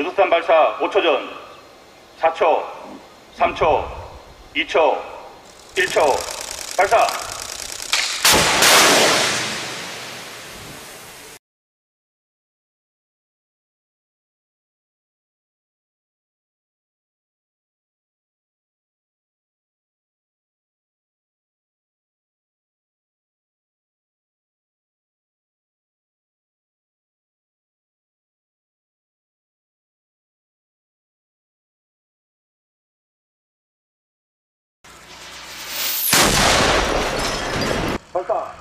유도탄 발사 5초 전 4초, 3초, 2초, 1초 발사! 발사!